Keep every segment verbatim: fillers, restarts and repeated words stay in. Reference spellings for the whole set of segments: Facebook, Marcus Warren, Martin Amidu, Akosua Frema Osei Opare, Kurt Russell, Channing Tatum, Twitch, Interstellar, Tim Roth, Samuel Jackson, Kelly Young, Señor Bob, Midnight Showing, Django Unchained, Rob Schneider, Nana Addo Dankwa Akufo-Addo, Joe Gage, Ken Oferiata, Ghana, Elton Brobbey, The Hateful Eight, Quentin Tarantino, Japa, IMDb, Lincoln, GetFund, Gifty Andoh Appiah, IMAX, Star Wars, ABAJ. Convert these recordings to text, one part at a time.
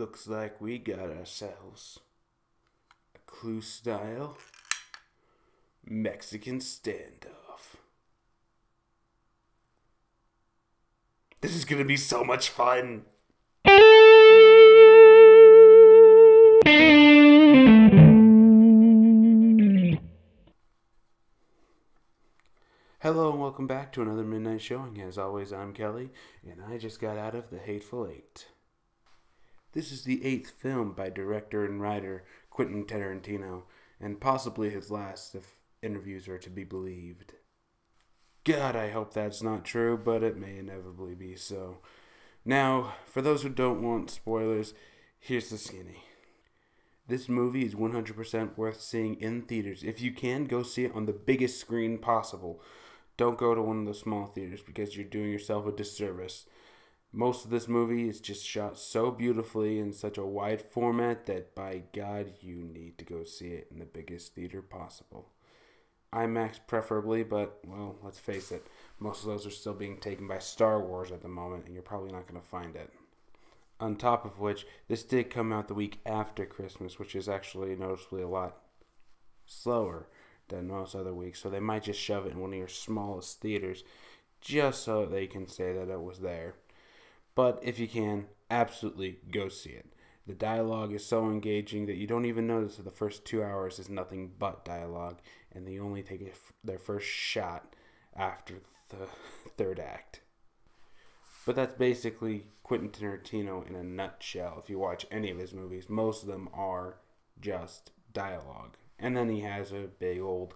Looks like we got ourselves a Clue-style Mexican standoff. This is gonna be so much fun! Hello and welcome back to another Midnight Showing. As always, I'm Kelly, and I just got out of The Hateful Eight. This is the eighth film by director and writer Quentin Tarantino, and possibly his last if interviews are to be believed. God, I hope that's not true, but it may inevitably be so. Now, for those who don't want spoilers, here's the skinny. This movie is one hundred percent worth seeing in theaters. If you can, go see it on the biggest screen possible. Don't go to one of the small theaters because you're doing yourself a disservice. Most of this movie is just shot so beautifully in such a wide format that, by God, you need to go see it in the biggest theater possible. IMAX preferably, but, well, let's face it, most of those are still being taken by Star Wars at the moment, and you're probably not going to find it. On top of which, this did come out the week after Christmas, which is actually noticeably a lot slower than most other weeks, so they might just shove it in one of your smallest theaters just so they can say that it was there. But if you can, absolutely go see it. The dialogue is so engaging that you don't even notice that the first two hours is nothing but dialogue, and they only take f their first shot after the third act. But that's basically Quentin Tarantino in a nutshell. If you watch any of his movies, most of them are just dialogue. And then he has a big old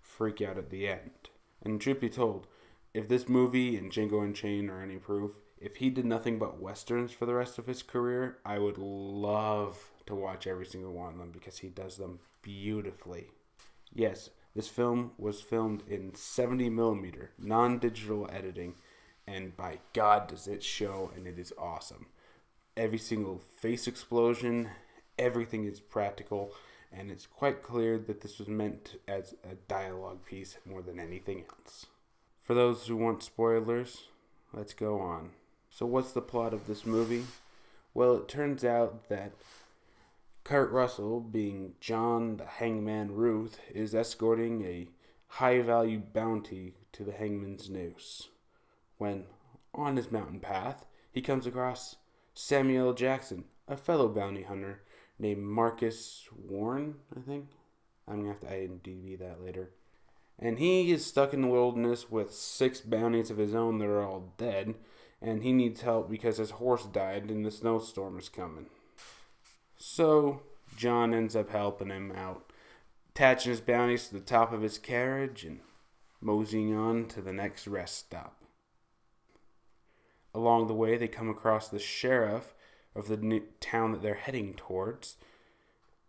freak out at the end. And truth be told, if this movie and Django Unchained are any proof, if he did nothing but Westerns for the rest of his career, I would love to watch every single one of them because he does them beautifully. Yes, this film was filmed in seventy millimeter, non-digital editing, and by God does it show, and it is awesome. Every single face explosion, everything is practical, and it's quite clear that this was meant as a dialogue piece more than anything else. For those who want spoilers, let's go on. So what's the plot of this movie? Well, it turns out that Kurt Russell, being John the Hangman Ruth, is escorting a high-value bounty to the hangman's noose. When on his mountain path, he comes across Samuel Jackson, a fellow bounty hunter named Marcus Warren, I think. I'm going to have to I M D B that later. And he is stuck in the wilderness with six bounties of his own that are all dead, and he needs help because his horse died and the snowstorm is coming. So John ends up helping him out, attaching his bounties to the top of his carriage and moseying on to the next rest stop. Along the way, they come across the sheriff of the new town that they're heading towards,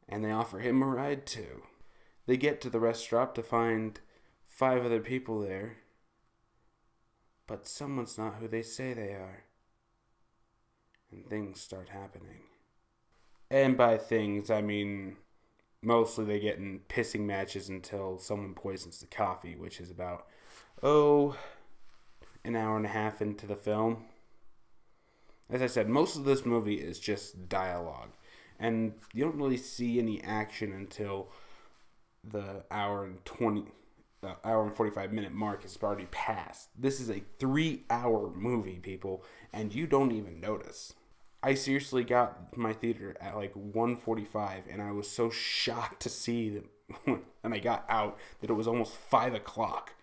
and they offer him a ride too. They get to the rest stop to find five other people there, but someone's not who they say they are, and things start happening. And by things, I mean mostly they get in pissing matches until someone poisons the coffee, which is about, oh, an hour and a half into the film. As I said, most of this movie is just dialogue, and you don't really see any action until the hour and twenty, the hour and forty-five minute mark is already passed. This is a three-hour movie, people, and you don't even notice. I seriously got my theater at like one forty-five, and I was so shocked to see that when I got out that it was almost five o'clock.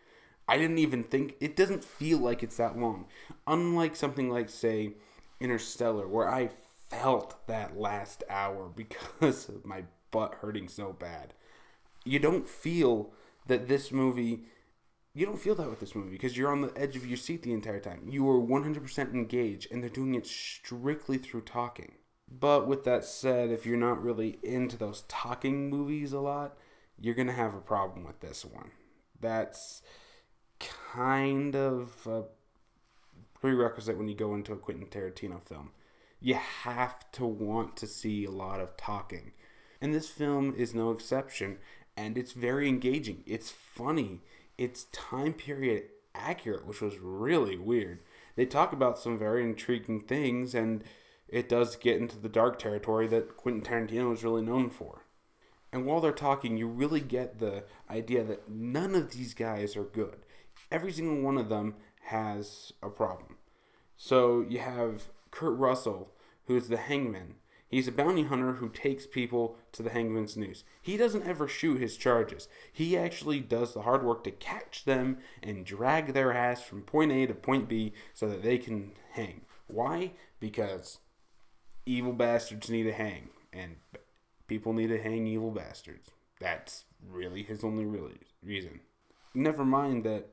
I didn't even think, it doesn't feel like it's that long. Unlike something like, say, Interstellar, where I felt that last hour because of my butt hurting so bad. You don't feel that this movie, you don't feel that with this movie because you're on the edge of your seat the entire time. You are one hundred percent engaged, and they're doing it strictly through talking. But with that said, if you're not really into those talking movies a lot, you're going to have a problem with this one. That's kind of a prerequisite when you go into a Quentin Tarantino film. You have to want to see a lot of talking. And this film is no exception, and it's very engaging. It's funny. It's time period accurate, which was really weird. They talk about some very intriguing things, and it does get into the dark territory that Quentin Tarantino is really known for. And while they're talking, you really get the idea that none of these guys are good. Every single one of them has a problem. So you have Kurt Russell, who's the hangman. He's a bounty hunter who takes people to the hangman's noose. He doesn't ever shoot his charges. He actually does the hard work to catch them and drag their ass from point A to point B so that they can hang. Why? Because evil bastards need to hang, and people need to hang evil bastards. That's really his only really reason. Never mind that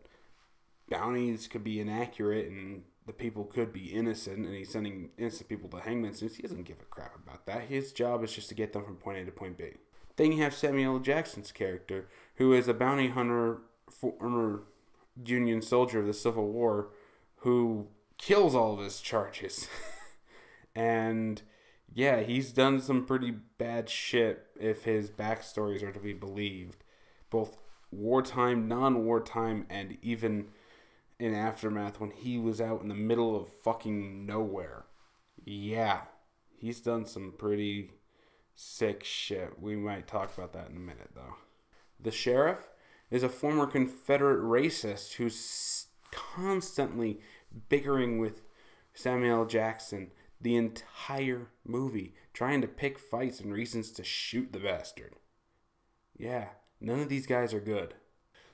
bounties could be inaccurate and the people could be innocent, and he's sending innocent people to hangman's noose. He doesn't give a crap about that. His job is just to get them from point A to point B. Then you have Samuel Jackson's character, who is a bounty hunter, former Union soldier of the Civil War, who kills all of his charges. And yeah, he's done some pretty bad shit if his backstories are to be believed, both wartime, non-wartime, and even in Aftermath when he was out in the middle of fucking nowhere. Yeah, he's done some pretty sick shit. We might talk about that in a minute, though. The sheriff is a former Confederate racist who's constantly bickering with Samuel Jackson the entire movie, trying to pick fights and reasons to shoot the bastard. Yeah, none of these guys are good.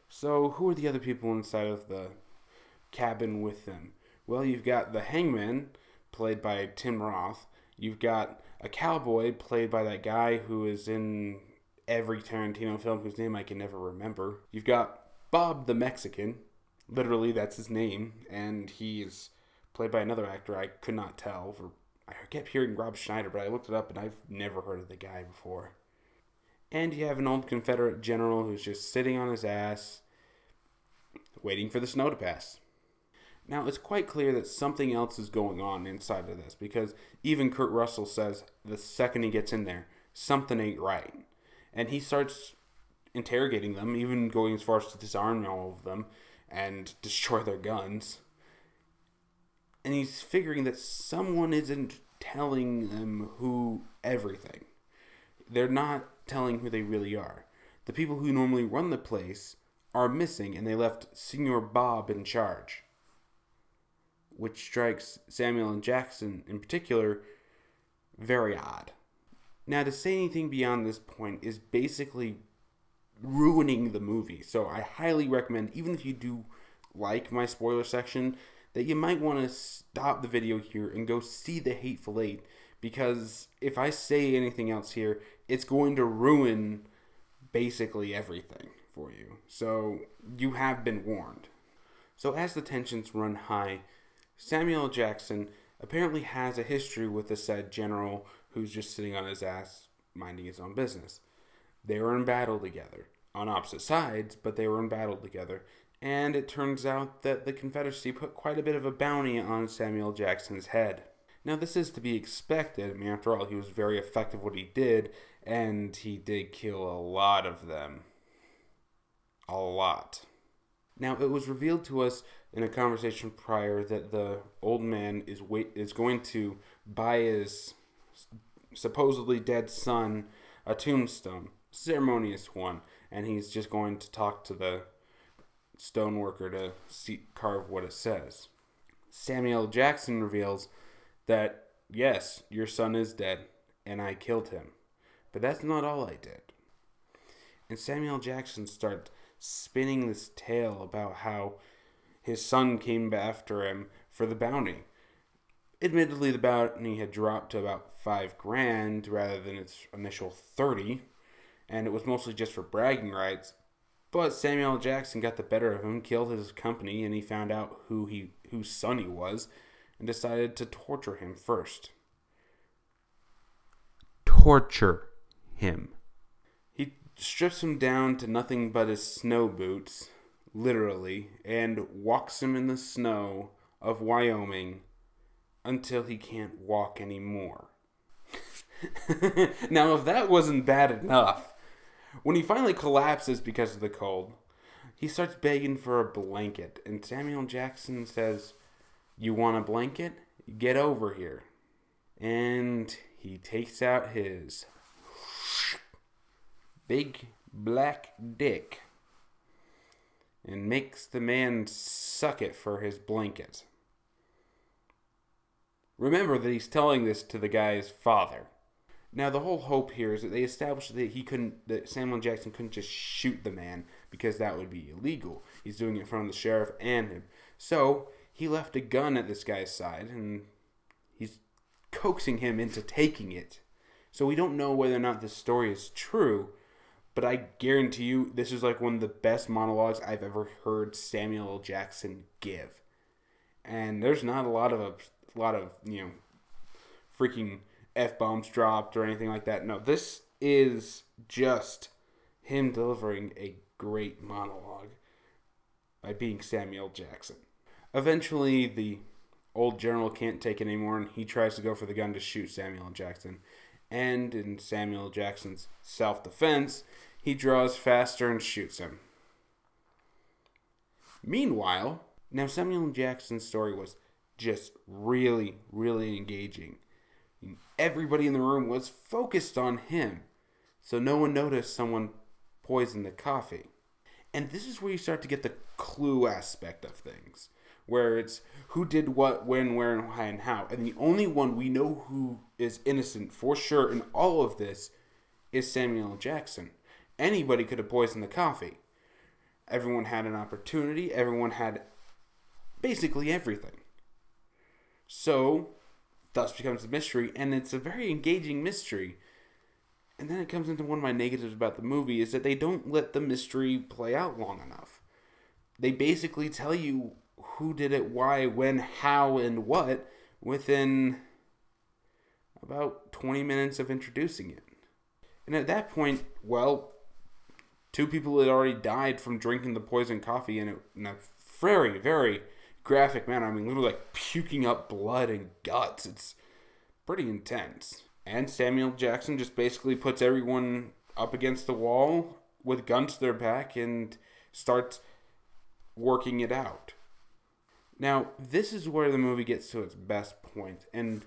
So who are the other people inside of the cabin with them? Well, you've got the hangman, played by Tim Roth. You've got a cowboy, played by that guy who is in every Tarantino film whose name I can never remember. You've got Bob the Mexican. Literally, that's his name. And he's played by another actor I could not tell. For, I kept hearing Rob Schneider, but I looked it up and I've never heard of the guy before. And you have an old Confederate general who's just sitting on his ass, waiting for the snow to pass. Now, it's quite clear that something else is going on inside of this, because even Kurt Russell says the second he gets in there, something ain't right. And he starts interrogating them, even going as far as to disarm all of them and destroy their guns. And he's figuring that someone isn't telling them who everything. They're not telling who they really are. The people who normally run the place are missing, and they left Señor Bob in charge, which strikes Samuel and Jackson in particular very odd. Now, to say anything beyond this point is basically ruining the movie, so I highly recommend, even if you do like my spoiler section, that you might want to stop the video here and go see The Hateful Eight, because if I say anything else here, it's going to ruin basically everything for you. So you have been warned. So as the tensions run high, Samuel Jackson apparently has a history with the said general who's just sitting on his ass minding his own business. They were in battle together, on opposite sides, but they were in battle together. And it turns out that the Confederacy put quite a bit of a bounty on Samuel Jackson's head. Now, this is to be expected. I mean, after all, he was very effective what he did, and he did kill a lot of them. A lot. Now, it was revealed to us in a conversation prior that the old man is wait is going to buy his supposedly dead son a tombstone, ceremonious one, and he's just going to talk to the stoneworker to see, carve what it says. Samuel Jackson reveals that, yes, your son is dead, and I killed him. But that's not all I did. And Samuel Jackson starts spinning this tale about how his son came after him for the bounty. Admittedly, the bounty had dropped to about five grand rather than its initial thirty, and it was mostly just for bragging rights. But Samuel Jackson got the better of him, killed his company, and he found out who he, whose son he was, and decided to torture him first. Torture him. He strips him down to nothing but his snow boots, literally, and walks him in the snow of Wyoming until he can't walk anymore. Now, if that wasn't bad enough, when he finally collapses because of the cold, he starts begging for a blanket. And Samuel Jackson says, "You want a blanket? Get over here." And he takes out his big black dick and makes the man suck it for his blanket. Remember that he's telling this to the guy's father. Now, the whole hope here is that they established that he couldn't, that Samuel Jackson couldn't just shoot the man because that would be illegal. He's doing it in front of the sheriff and him. So he left a gun at this guy's side, and he's coaxing him into taking it. So we don't know whether or not this story is true, but I guarantee you this is like one of the best monologues I've ever heard Samuel Jackson give. And there's not a lot of a, a lot of you know freaking F-bombs dropped or anything like that. No, this is just him delivering a great monologue by being Samuel Jackson. Eventually, the old general can't take it anymore, and he tries to go for the gun to shoot Samuel Jackson. And in Samuel Jackson's self-defense, he draws faster and shoots him. Meanwhile, now Samuel Jackson's story was just really, really engaging. Everybody in the room was focused on him, so no one noticed someone poisoned the coffee. And this is where you start to get the clue aspect of things, where it's who did what, when, where, and why, and how. And the only one we know who is innocent for sure in all of this is Samuel Jackson. Anybody could have poisoned the coffee. Everyone had an opportunity. Everyone had basically everything. So thus becomes a mystery, and it's a very engaging mystery. And then it comes into one of my negatives about the movie, is that they don't let the mystery play out long enough. They basically tell you who did it, why, when, how, and what within about twenty minutes of introducing it. And at that point, well, two people had already died from drinking the poisoned coffee in a very, very graphic manner. I mean, literally like puking up blood and guts. It's pretty intense. And Samuel Jackson just basically puts everyone up against the wall with guns to their back and starts working it out. Now, this is where the movie gets to its best point, and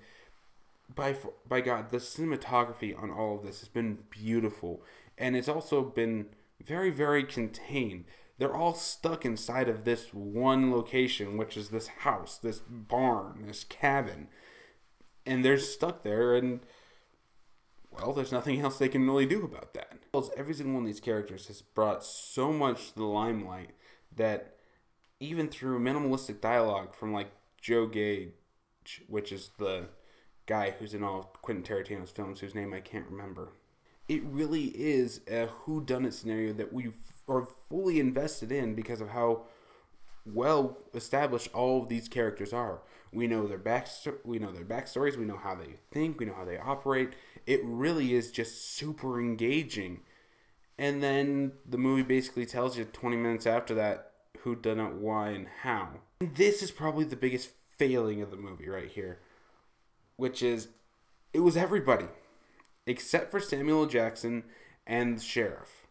by by God, the cinematography on all of this has been beautiful, and it's also been very, very contained. They're all stuck inside of this one location, which is this house, this barn, this cabin, and they're stuck there, and, well, there's nothing else they can really do about that. Every single one of these characters has brought so much to the limelight that even through minimalistic dialogue from, like, Joe Gage, which is the guy who's in all of Quentin Tarantino's films, whose name I can't remember. It really is a whodunit scenario that we are fully invested in because of how well established all of these characters are. We know their back, we know their backstories, we know how they think, we know how they operate. It really is just super engaging. And then the movie basically tells you twenty minutes after that who done it, why, and how. And this is probably the biggest failing of the movie right here, which is it was everybody except for Samuel Jackson and the sheriff.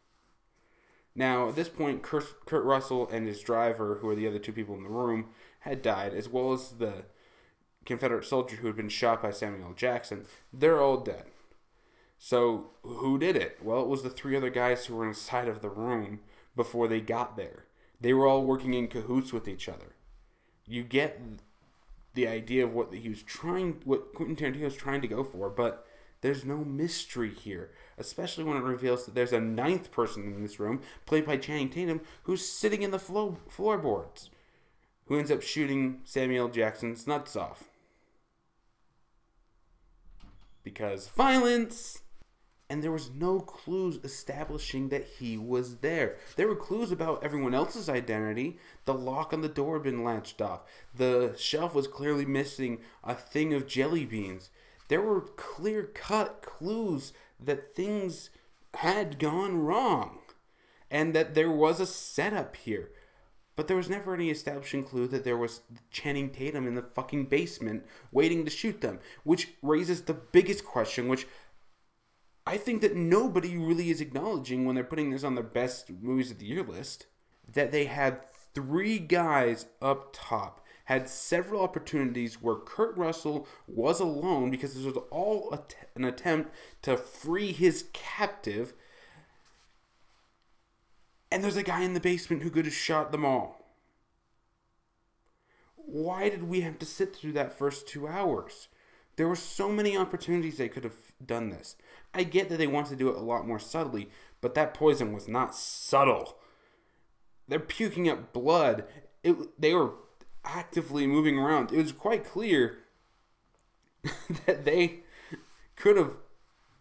Now, at this point, Kurt, Kurt Russell and his driver, who are the other two people in the room, had died, as well as the Confederate soldier who had been shot by Samuel Jackson. They're all dead. So, who did it? Well, it was the three other guys who were inside of the room before they got there. They were all working in cahoots with each other. You get the idea of what he was trying, what Quentin Tarantino was trying to go for, but there's no mystery here, especially when it reveals that there's a ninth person in this room, played by Channing Tatum, who's sitting in the flo floorboards, who ends up shooting Samuel Jackson's nuts off. Because violence! And there was no clues establishing that he was there. There were clues about everyone else's identity. The lock on the door had been latched off. The shelf was clearly missing a thing of jelly beans. There were clear-cut clues that things had gone wrong, and that there was a setup here. But there was never any establishing clue that there was Channing Tatum in the fucking basement waiting to shoot them, which raises the biggest question, which I think that nobody really is acknowledging when they're putting this on their best movies of the year list, that they had three guys up top had several opportunities where Kurt Russell was alone, because this was all an attempt to free his captive. And there's a guy in the basement who could have shot them all. Why did we have to sit through that first two hours? There were so many opportunities they could have done this. I get that they wanted to do it a lot more subtly, but that poison was not subtle. They're puking up blood. It, they were actively moving around. It was quite clear that they could have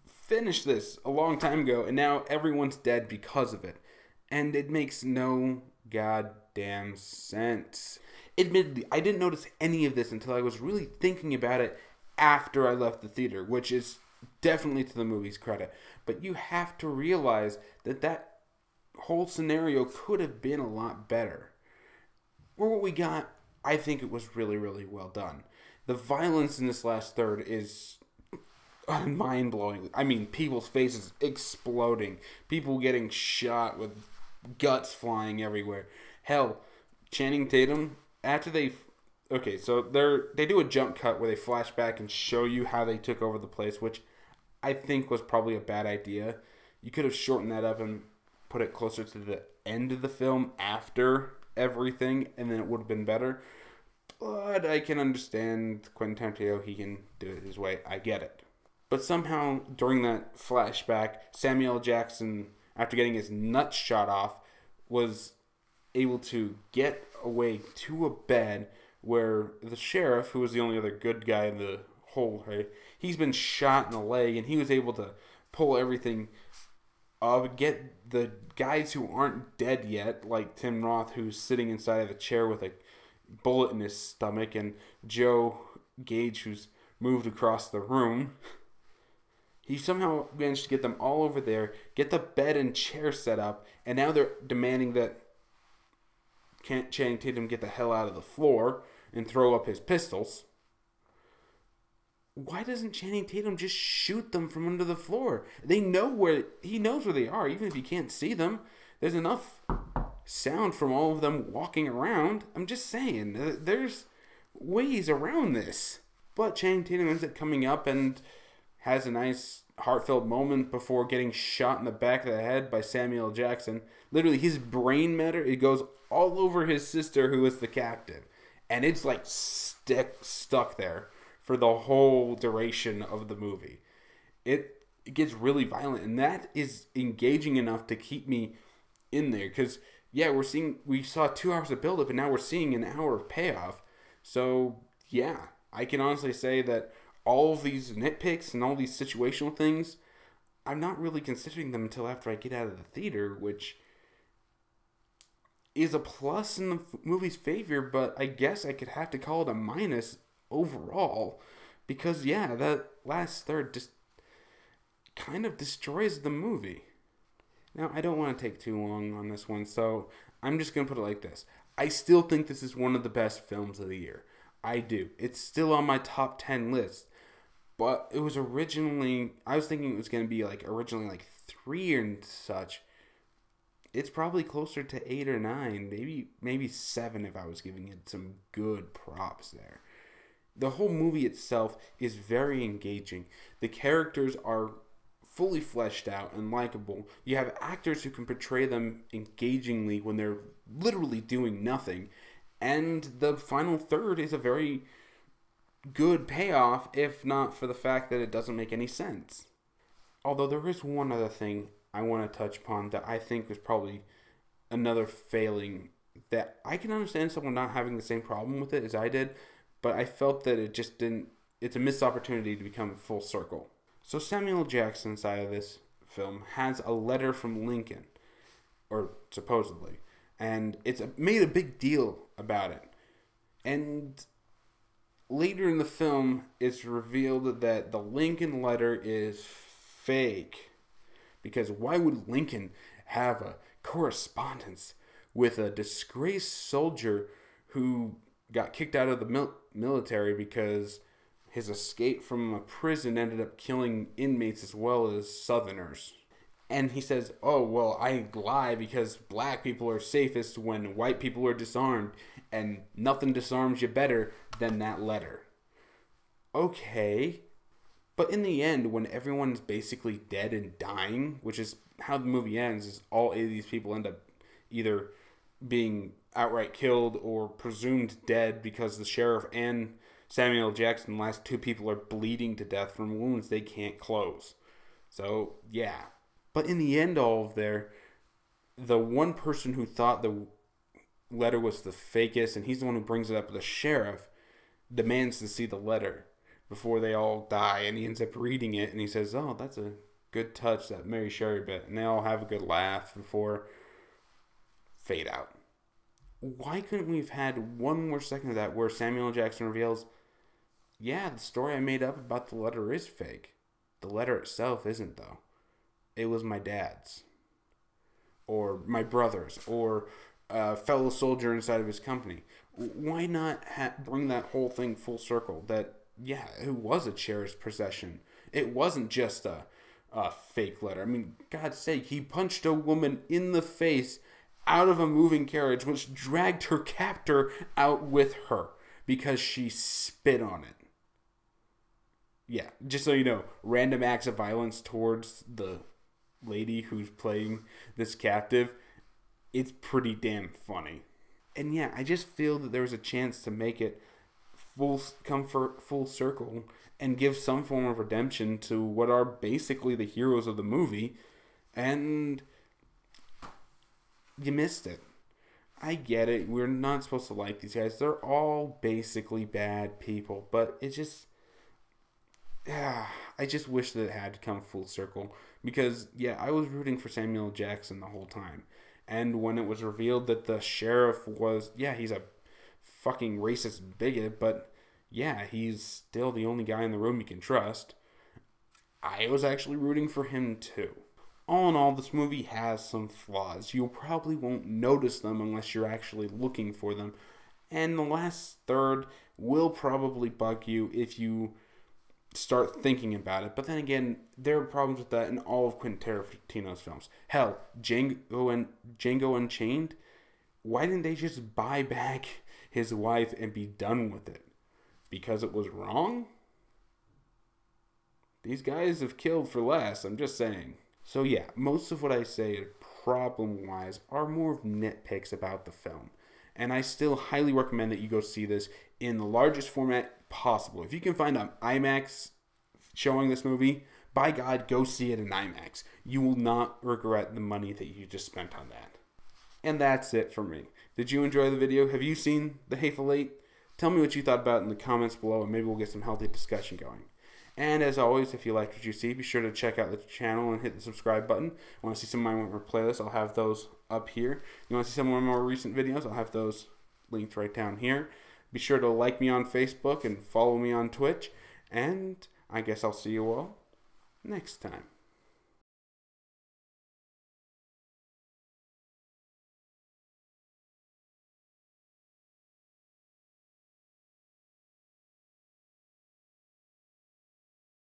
finished this a long time ago, and now everyone's dead because of it. And it makes no goddamn sense. Admittedly, I didn't notice any of this until I was really thinking about it after I left the theater, which is definitely to the movie's credit. But you have to realize that that whole scenario could have been a lot better. For what we got, I think it was really, really well done. The violence in this last third is mind-blowing. I mean, people's faces exploding. People getting shot with guts flying everywhere. Hell, Channing Tatum, after they... Okay, so they're, they do a jump cut where they flash back and show you how they took over the place, which I think was probably a bad idea. You could have shortened that up and put it closer to the end of the film after everything, and then it would have been better. But I can understand Quentin Tarantino. He can do it his way. I get it. But somehow, during that flashback, Samuel Jackson, after getting his nuts shot off, was able to get away to a bed where the sheriff, who was the only other good guy in the whole, right, he's been shot in the leg, and he was able to pull everything up, get the guys who aren't dead yet, like Tim Roth, who's sitting inside of a chair with a bullet in his stomach, and Joe Gage, who's moved across the room. He somehow managed to get them all over there, get the bed and chair set up, and now they're demanding that Channing Tatum get the hell out of the floor and throw up his pistols. Why doesn't Channing Tatum just shoot them from under the floor? They know where, he knows where they are, even if you can't see them. There's enough sound from all of them walking around. I'm just saying, there's ways around this. But Channing Tatum ends up coming up and has a nice heartfelt moment before getting shot in the back of the head by Samuel Jackson. Literally, his brain matter, it goes all over his sister, who is the captain. And it's like stick, stuck there for the whole duration of the movie. It, it gets really violent, and that is engaging enough to keep me in there. Because, yeah, we're seeing, we saw two hours of buildup, and now we're seeing an hour of payoff. So, yeah, I can honestly say that all of these nitpicks and all these situational things, I'm not really considering them until after I get out of the theater, which is a plus in the movie's favor, but I guess I could have to call it a minus overall, because, yeah, that last third just kind of destroys the movie. Now, I don't want to take too long on this one, so I'm just going to put it like this. I still think this is one of the best films of the year. I do. It's still on my top ten list, but it was originally, I was thinking it was going to be like originally like three and such. It's probably closer to eight or nine, maybe maybe seven if I was giving it some good props there. The whole movie itself is very engaging. The characters are fully fleshed out and likable. You have actors who can portray them engagingly when they're literally doing nothing. And the final third is a very good payoff, if not for the fact that it doesn't make any sense. Although there is one other thing I want to touch upon that I think was probably another failing, that I can understand someone not having the same problem with it as I did, but I felt that it just didn't, it's a missed opportunity to become full circle. So Samuel Jackson's side of this film has a letter from Lincoln, or supposedly, and it's made a big deal about it. And later in the film, it's revealed that the Lincoln letter is fake. Because why would Lincoln have a correspondence with a disgraced soldier who got kicked out of the mil military because his escape from a prison ended up killing inmates as well as Southerners? And he says, oh, well, I lie because black people are safest when white people are disarmed. and nothing disarms you better than that letter. Okay. But in the end, when everyone's basically dead and dying, which is how the movie ends, is all eight of these people end up either being outright killed or presumed dead because the sheriff and Samuel Jackson, the last two people, are bleeding to death from wounds they can't close. So, yeah. But in the end, all of their, the one person who thought the letter was the fakest, and he's the one who brings it up, the sheriff, demands to see the letter before they all die, and he ends up reading it, and he says, oh, that's a good touch, that Mary Sherry bit, and they all have a good laugh before fade out. Why couldn't we have had one more second of that where Samuel Jackson reveals, yeah, the story I made up about the letter is fake. The letter itself isn't, though. It was my dad's, or my brother's, or a fellow soldier inside of his company. Why not ha bring that whole thing full circle, that yeah, it was a cherished possession. It wasn't just a, a fake letter. I mean, God's sake, he punched a woman in the face out of a moving carriage, which dragged her captor out with her because she spit on it. Yeah, just so you know, random acts of violence towards the lady who's playing this captive, it's pretty damn funny. And yeah, I just feel that there was a chance to make it full comfort, full circle, and give some form of redemption to what are basically the heroes of the movie, and you missed it. I get it, we're not supposed to like these guys, they're all basically bad people, but it just, yeah, I just wish that it had come full circle, because yeah, I was rooting for Samuel Jackson the whole time, and when it was revealed that the sheriff was, yeah, he's a fucking racist bigot, but yeah, he's still the only guy in the room you can trust, I was actually rooting for him too. All in all, this movie has some flaws. You probably won't notice them unless you're actually looking for them, and the last third will probably bug you if you start thinking about it, but then again, there are problems with that in all of Quentin Tarantino's films. Hell, Django and Django Unchained, why didn't they just buy back his wife and be done with it? Because it was wrong? These guys have killed for less, I'm just saying. So yeah, most of what I say problem-wise are more of nitpicks about the film, and I still highly recommend that you go see this in the largest format possible. If you can find an IMAX showing this movie, by God, go see it in IMAX. You will not regret the money that you just spent on that. And that's it for me. Did you enjoy the video? Have you seen The Hateful Eight? Tell me what you thought about it in the comments below, and maybe we'll get some healthy discussion going. And as always, if you liked what you see, be sure to check out the channel and hit the subscribe button. Want to see some of my more playlists? I'll have those up here. You want to see some of my more recent videos? I'll have those linked right down here. Be sure to like me on Facebook and follow me on Twitch. And I guess I'll see you all next time.